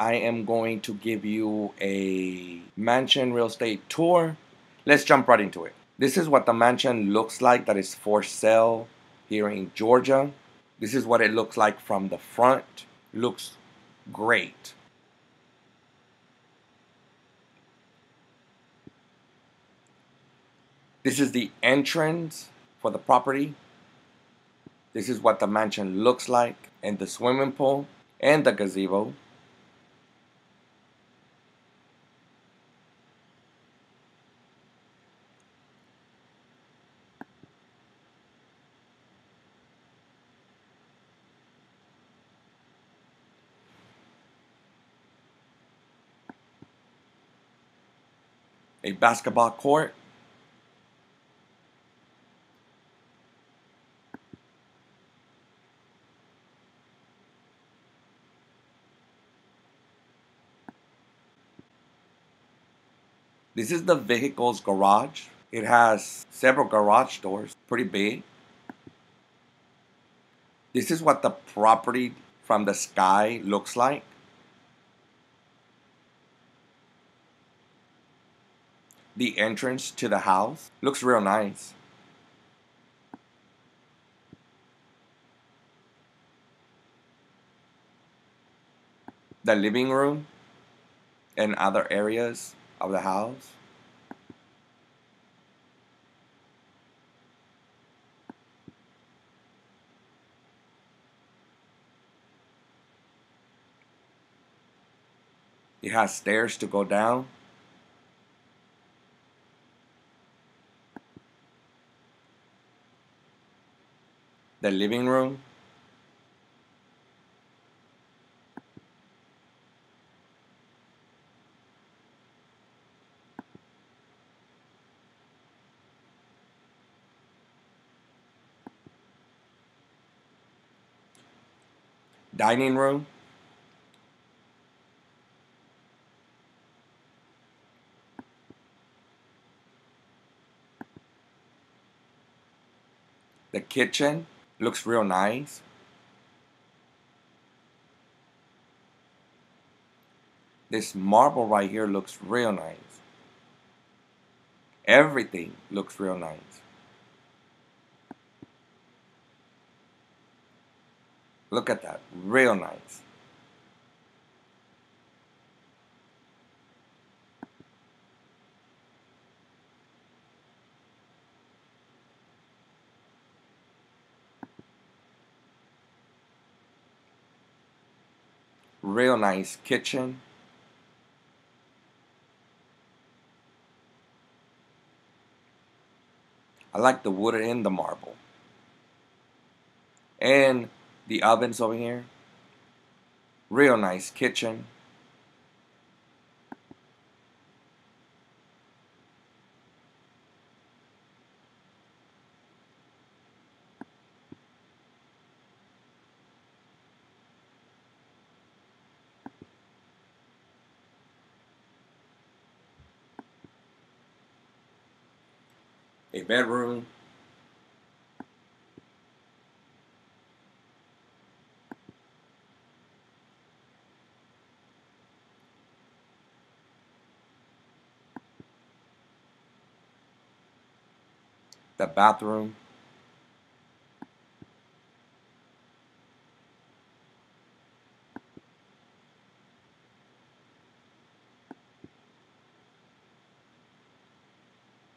I am going to give you a mansion real estate tour. Let's jump right into it. This is what the mansion looks like that is for sale here in Georgia. This is what it looks like from the front. Looks great. This is the entrance for the property. This is what the mansion looks like, and the swimming pool and the gazebo. A basketball court. This is the vehicle's garage. It has several garage doors, pretty big. This is what the property from the sky looks like. The entrance to the house looks real nice. The living room and other areas of the house. It has stairs to go down. The living room. Dining room. The kitchen. Looks real nice. This marble right here looks real nice. Everything looks real nice. Look at that, real nice. Real nice kitchen. I like the wood and the marble. And the ovens over here. Real nice kitchen. A bedroom. The bathroom.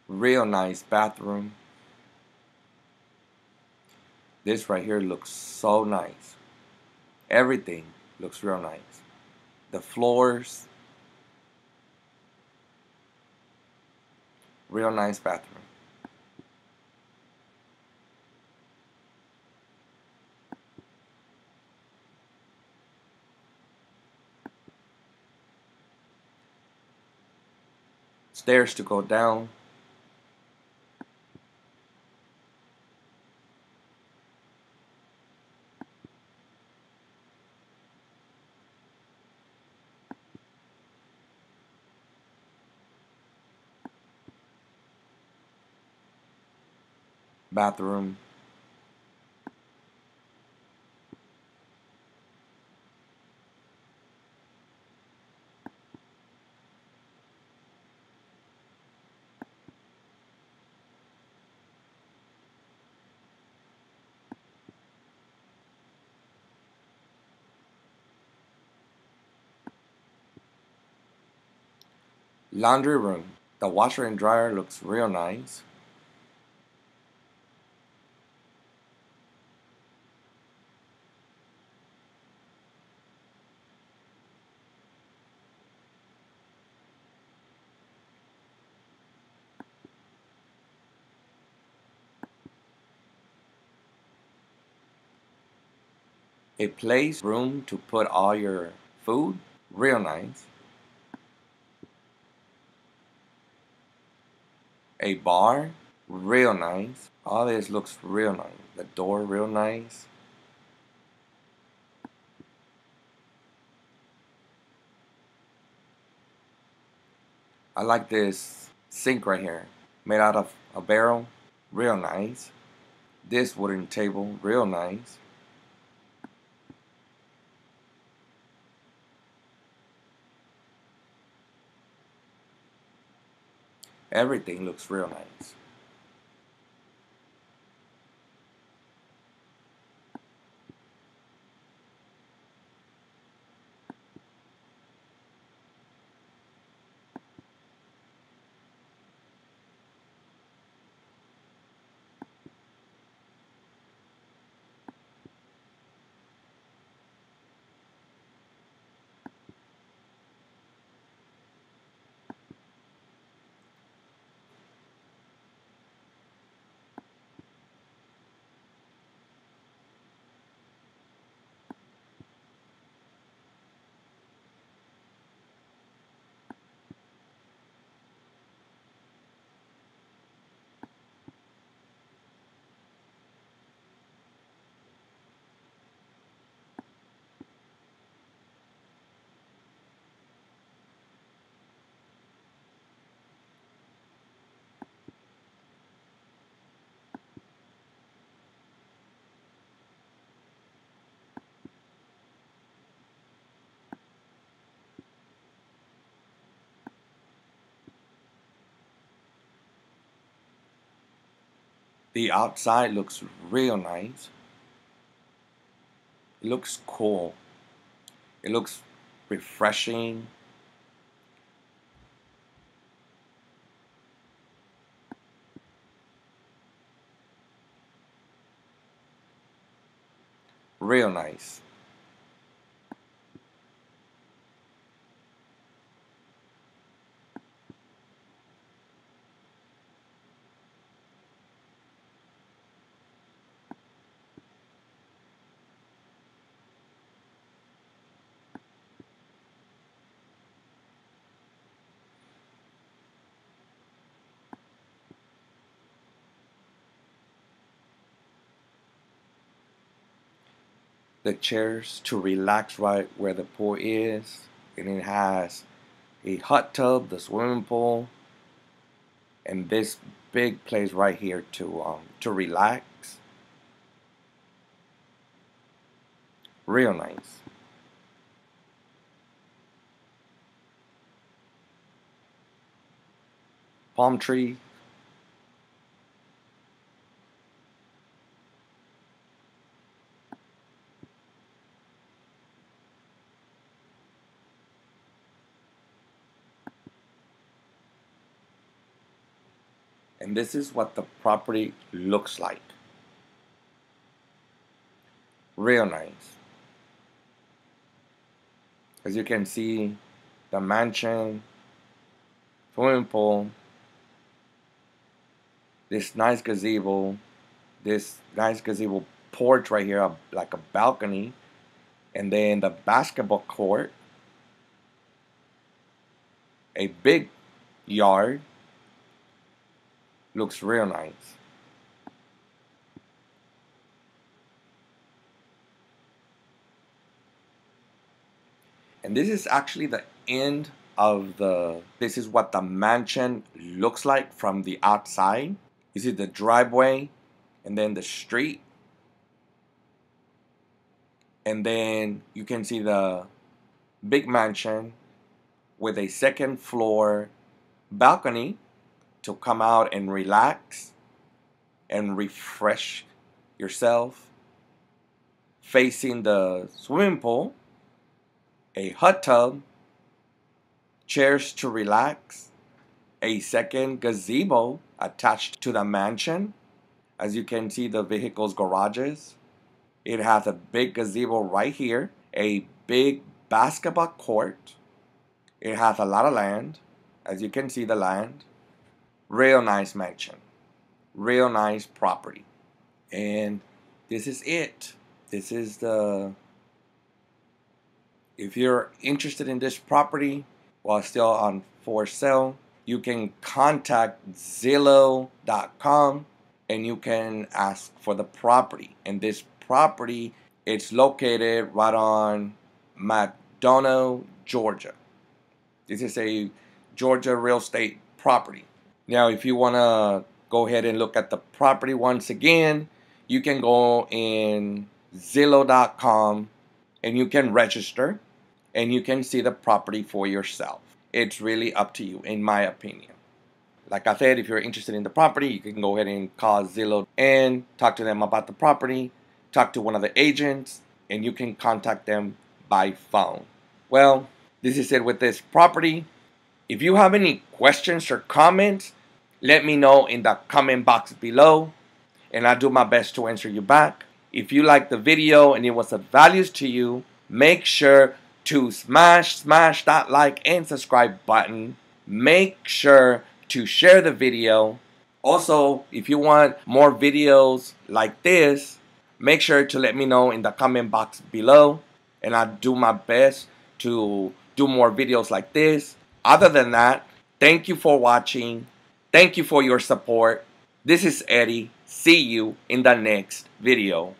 Real nice bathroom. This right here looks so nice. Everything looks real nice. The floors. Real nice bathroom. Stairs to go down. Bathroom. Laundry room. The washer and dryer looks real nice. A place, room to put all your food, real nice. A bar, real nice. All this looks real nice. The door, real nice. I like this sink right here, made out of a barrel, real nice. This wooden table, real nice. Everything looks real nice. The outside looks real nice. It looks cool. It looks refreshing. Real nice. The chairs to relax right where the pool is, and it has a hot tub, the swimming pool, and this big place right here to relax. Real nice. Palm tree. And this is what the property looks like. Real nice. As you can see, the mansion, swimming pool, this nice gazebo porch right here, like a balcony, and then the basketball court, a big yard. Looks real nice. And this is actually the end of the, this is what the mansion looks like from the outside. You see the driveway and then the street. And then you can see the big mansion with a second floor balcony to come out and relax and refresh yourself, facing the swimming pool, a hot tub, chairs to relax, a second gazebo attached to the mansion. As you can see, the vehicle's garages. It has a big gazebo right here, a big basketball court. It has a lot of land. As you can see, the land. Real nice mansion. Real nice property. And this is it. This is the... If you're interested in this property while still on for sale, you can contact Zillow.com and you can ask for the property. And this property, it's located right on McDonough, Georgia. This is a Georgia real estate property. Now, if you want to go ahead and look at the property once again, you can go in Zillow.com and you can register and you can see the property for yourself. It's really up to you, in my opinion. Like I said, if you're interested in the property, you can go ahead and call Zillow and talk to them about the property, talk to one of the agents, and you can contact them by phone. Well, this is it with this property. If you have any questions or comments, let me know in the comment box below, and I'll do my best to answer you back. If you liked the video and it was of value to you, make sure to smash that like and subscribe button. Make sure to share the video. Also, if you want more videos like this, make sure to let me know in the comment box below, and I'll do my best to do more videos like this. Other than that, thank you for watching. Thank you for your support. This is Eddie. See you in the next video.